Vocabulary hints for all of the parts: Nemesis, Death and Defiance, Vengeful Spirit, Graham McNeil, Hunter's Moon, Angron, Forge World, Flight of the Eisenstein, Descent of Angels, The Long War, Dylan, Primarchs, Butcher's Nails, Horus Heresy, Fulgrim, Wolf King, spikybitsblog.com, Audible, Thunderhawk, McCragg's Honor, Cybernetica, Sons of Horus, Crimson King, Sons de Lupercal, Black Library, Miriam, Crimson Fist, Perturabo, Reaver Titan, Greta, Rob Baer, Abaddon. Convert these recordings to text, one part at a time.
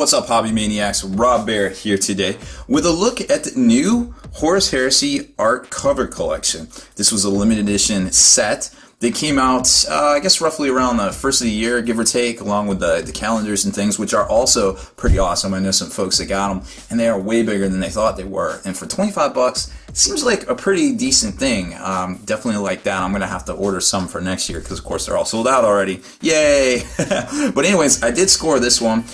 What's up, Hobby Maniacs? Rob Baer here today with a look at the new Horus Heresy art cover collection. This was a limited edition set that came out, I guess, roughly around the first of the year, give or take, along with the calendars and things, which are also pretty awesome. I know some folks that got them, and they are way bigger than they thought they were. And for 25 bucks, it seems like a pretty decent thing. Definitely like that. I'm going to have to order some for next year because, of course, they're all sold out already. Yay! But anyways, I did score this one.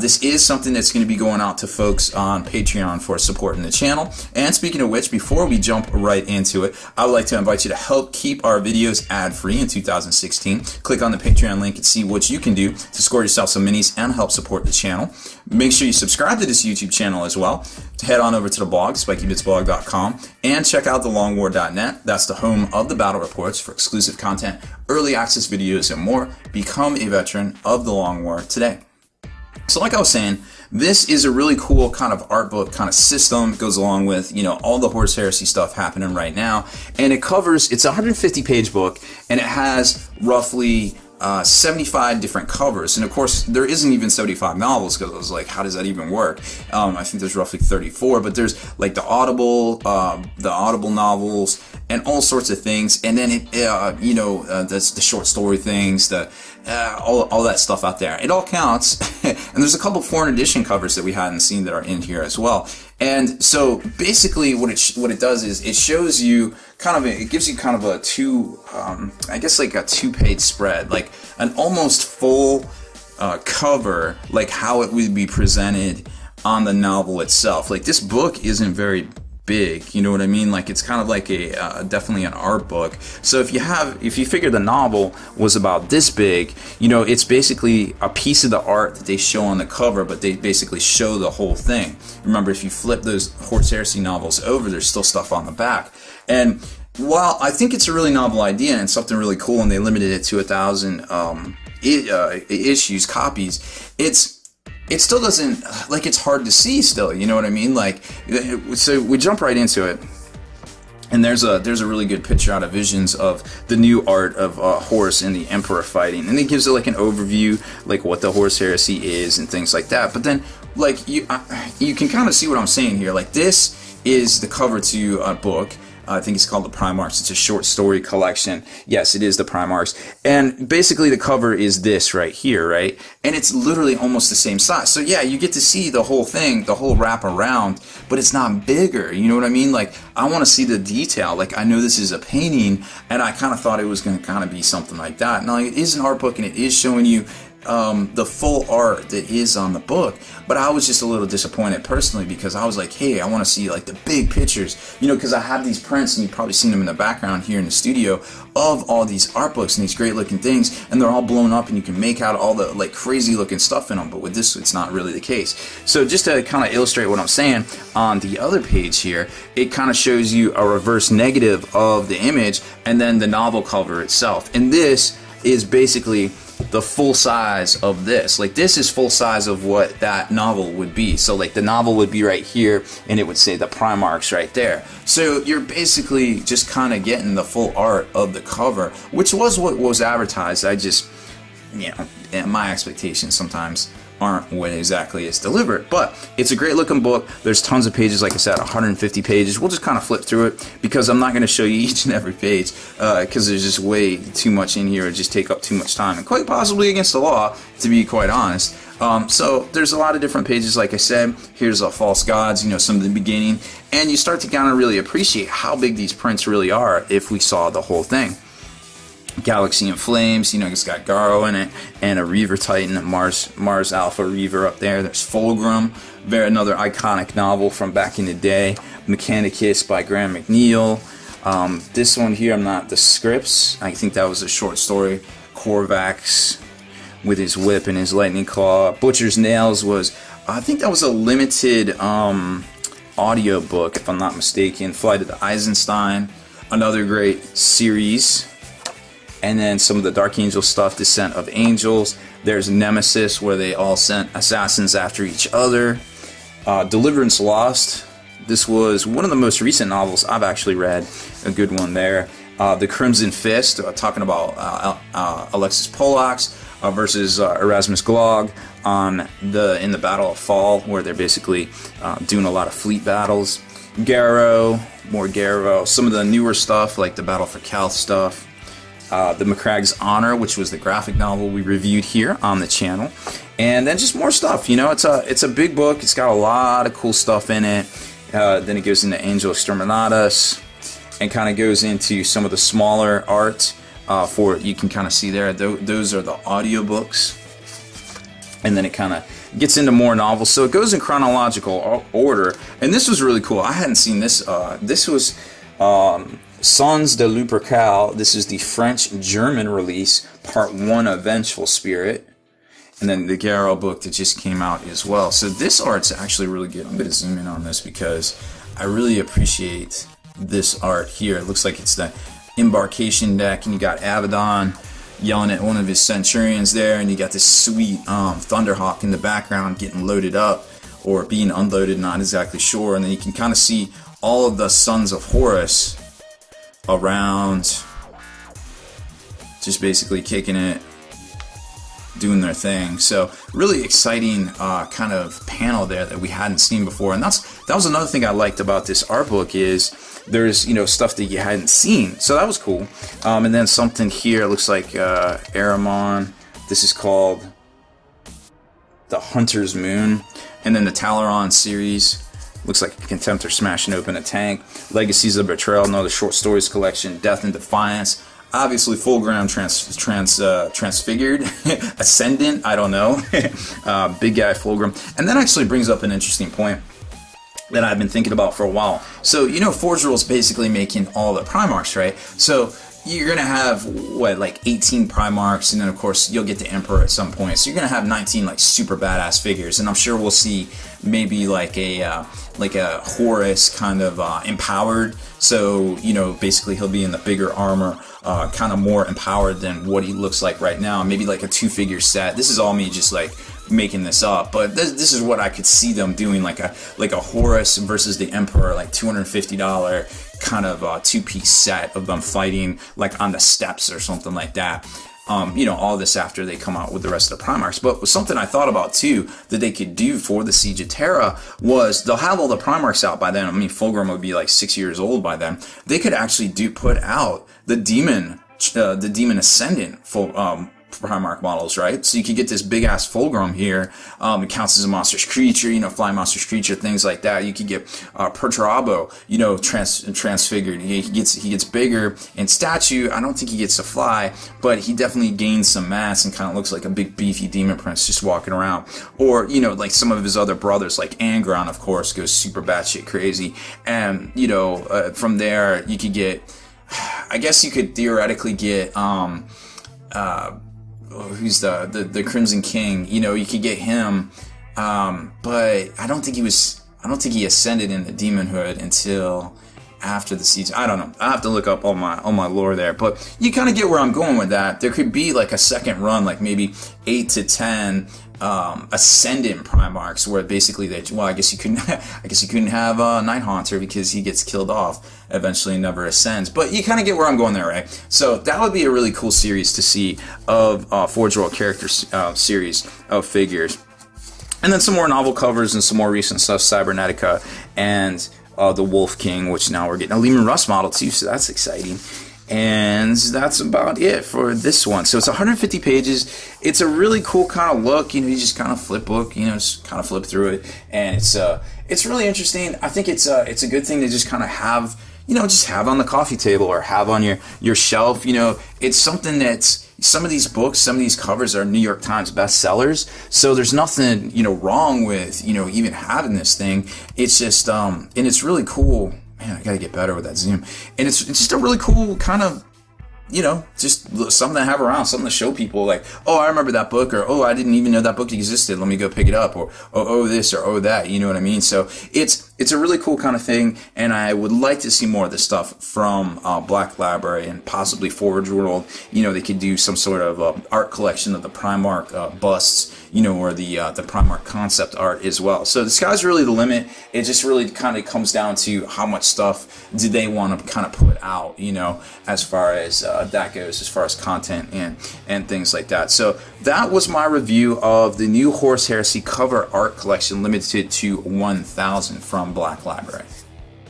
This is something that's going to be going out to folks on Patreon for supporting the channel. And speaking of which, before we jump right into it, I would like to invite you to help keep our videos ad free in 2016. Click on the Patreon link and see what you can do to score yourself some minis and help support the channel. Make sure you subscribe to this YouTube channel as well. Head on over to the blog, spikybitsblog.com, and check out the longwar.net. That's the home of the battle reports for exclusive content, early access videos, and more. Become a veteran of the Long War today. So like I was saying, this is a really cool kind of art book kind of system. It goes along with, you know, all the Horus Heresy stuff happening right now. And it covers, it's a 150-page book, and it has roughly 75 different covers. And of course, there isn't even 75 novels because I was like, how does that even work? I think there's roughly 34, but there's like the Audible novels and all sorts of things. And then, that's the short story things, all that stuff out there. It all counts. And there's a couple foreign edition covers that we hadn't seen that are in here as well. And so basically what it does is it shows you kind of, it gives you kind of a two-page spread, like an almost full cover, like how it would be presented on the novel itself. Like this book isn't very big, you know what I mean? Like it's kind of like a definitely an art book. So if you figure the novel was about this big, you know, it's basically a piece of the art that they show on the cover, but they basically show the whole thing. Remember, if you flip those Horus Heresy novels over, there's still stuff on the back. And while I think it's a really novel idea and something really cool, and they limited it to 1,000 issues, copies, it still doesn't, like, it's hard to see still, you know what I mean? Like, so we jump right into it. And there's a really good picture out of Visions of the new art of Horus and the Emperor fighting, and it gives it like an overview, like what the Horus Heresy is and things like that. But then, like, you can kind of see what I'm saying here. Like, this is the cover to a book. I think it's called The Primarchs. It's a short story collection. Yes, it is The Primarchs. And basically the cover is this right here, right? And it's literally almost the same size. So yeah, you get to see the whole thing, the whole wrap around, but it's not bigger. You know what I mean? Like, I want to see the detail. Like, I know this is a painting, and I kind of thought it was going to kind of be something like that. Now, it is an art book, and it is showing you the full art that is on the book, but I was just a little disappointed personally, because I was like, hey, I want to see like the big pictures, you know, because I have these prints, and you've probably seen them in the background here in the studio, of all these art books and these great looking things, and they're all blown up, and you can make out all the like crazy looking stuff in them. But with this, it's not really the case. So just to kind of illustrate what I'm saying, on the other page here, it kind of shows you a reverse negative of the image, and then the novel cover itself. And this is basically the full size of this. Like, this is full size of what that novel would be. So like the novel would be right here, and it would say The Primarchs right there. So you're basically just kind of getting the full art of the cover, which was what was advertised. I just, you know, my expectations sometimes aren't what exactly is delivered, but it's a great looking book. There's tons of pages, like I said, 150 pages. We'll just kind of flip through it, because I'm not going to show you each and every page, because there's just way too much in here. It just take up too much time, and quite possibly against the law, to be quite honest. So there's a lot of different pages, like I said. Here's a False Gods, you know, some of the beginning, and you start to kind of really appreciate how big these prints really are if we saw the whole thing. Galaxy in Flames, you know, it's got Garo in it, and a Reaver Titan, Mars Alpha Reaver up there. There's Fulgrim, another iconic novel from back in the day. Mechanicus by Graham McNeil. This one here, I'm not the scripts. I think that was a short story. Corvax with his whip and his lightning claw. Butcher's Nails was, I think that was a limited audio book, if I'm not mistaken. Flight of the Eisenstein, another great series. And then some of the Dark Angel stuff, Descent of Angels. There's Nemesis, where they all sent assassins after each other. Deliverance Lost. This was one of the most recent novels I've actually read. A good one there. The Crimson Fist, talking about Alexis Polux. versus Erasmus Glogg in the Battle of Fall, where they're basically doing a lot of fleet battles. Garo, more Garo, some of the newer stuff like the Battle for Kalth stuff, the McCragg's Honor, which was the graphic novel we reviewed here on the channel, and then just more stuff. You know, it's a big book. It's got a lot of cool stuff in it. Then it goes into Angel Exterminatus and kind of goes into some of the smaller art for you can kind of see there. Those are the audiobooks, and then it kind of gets into more novels. So it goes in chronological order, and this was really cool. I hadn't seen this. This was Sons de Lupercal. This is the French-German release, part one of Vengeful Spirit, and then the Garo book that just came out as well. So this art's actually really good. I'm going to zoom in on this because I really appreciate this art here. It looks like it's the embarkation deck, and you got Abaddon yelling at one of his centurions there, and you got this sweet Thunderhawk in the background getting loaded up or being unloaded, not exactly sure. And then you can kind of see all of the Sons of Horus around, just basically kicking it, doing their thing. So really exciting kind of panel there that we hadn't seen before. And that was another thing I liked about this art book, is there's, you know, stuff that you hadn't seen, so that was cool. And then something here looks like Aramon. This is called The Hunter's Moon. And then the Talaron series, looks like Contemptor smashing open a tank. Legacies of Betrayal, another short stories collection. Death and Defiance. Obviously, Fulgrim transfigured, ascendant, I don't know, big guy Fulgrim. And that actually brings up an interesting point that I've been thinking about for a while. So, you know, Forge World's basically making all the Primarchs, right? So you're going to have, what, like 18 Primarchs, and then, of course, you'll get the Emperor at some point. So you're going to have 19, like, super badass figures, and I'm sure we'll see maybe like a Horus kind of empowered. So, you know, basically he'll be in the bigger armor, kind of more empowered than what he looks like right now. Maybe like a two-figure set. This is all me just, like, making this up, but this is what I could see them doing, like a Horus versus the Emperor, like $250 kind of two-piece set of them fighting, like on the steps or something like that. You know, all this after they come out with the rest of the Primarchs. But something I thought about too that they could do for the Siege of Terra was, they'll have all the Primarchs out by then. I mean, Fulgrim would be like 6 years old by then. They could actually put out the demon ascendant for Primarch models, right? So you could get this big ass Fulgrim here. It counts as a monstrous creature, you know, flying monstrous creature, things like that. You could get Perturabo, you know, transfigured. He gets bigger in stature. I don't think he gets to fly, but he definitely gains some mass and kind of looks like a big beefy demon prince just walking around. Or, you know, like some of his other brothers, like Angron, of course, goes super batshit crazy. And, you know, from there you could get, I guess you could theoretically get who's the Crimson King, you know, you could get him, but I don't think he ascended in the demonhood until after the siege. I don't know, I have to look up all my lore there, but you kind of get where I'm going with that. There could be like a second run, like maybe 8 to 10 ascendant Primarchs, where basically they, well, I guess you couldn't have Night Haunter because he gets killed off eventually and never ascends. But you kind of get where I'm going there, right? So that would be a really cool series to see of Forge World characters, series of figures, and then some more novel covers and some more recent stuff, Cybernetica and the Wolf King, which now we're getting a Lehman Russ model too, so that's exciting. And that's about it for this one. So it's 150 pages. It's a really cool kind of look. You know, you just kind of flip book. You know, just kind of flip through it, and it's really interesting. I think it's a good thing to just kind of have, you know, just have on the coffee table or have on your shelf. You know, it's something that's, some of these books, some of these covers are New York Times bestsellers. So there's nothing, you know, wrong with, you know, even having this thing. It's just and it's really cool. Man, I gotta get better with that zoom. And it's just a really cool kind of, you know, just something to have around, something to show people, like, oh, I remember that book, or oh, I didn't even know that book existed, let me go pick it up, or oh this, or oh that, you know what I mean? So it's a really cool kind of thing, and I would like to see more of this stuff from Black Library and possibly Forge World. You know, they could do some sort of art collection of the Primarch busts, you know, or the Primarch concept art as well. So the sky's really the limit. It just really kind of comes down to how much stuff do they want to kind of put out, you know, as far as that goes, as far as content and things like that. So that was my review of the new Horus Heresy cover art collection limited to 1,000 from Black Library.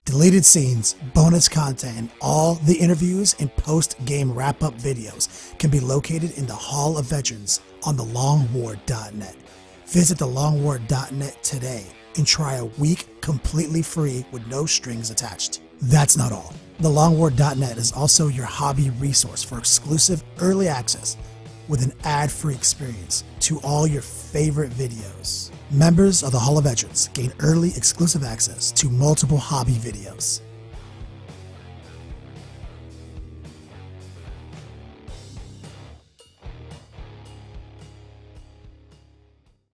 Deleted scenes, bonus content, all the interviews and post-game wrap-up videos can be located in the Hall of Veterans on the longwar.net. Visit the longwar.net today and try a week completely free with no strings attached. That's not all. The longwar.net is also your hobby resource for exclusive early access with an ad-free experience to all your favorite videos. Members of the Hall of Veterans gain early exclusive access to multiple hobby videos,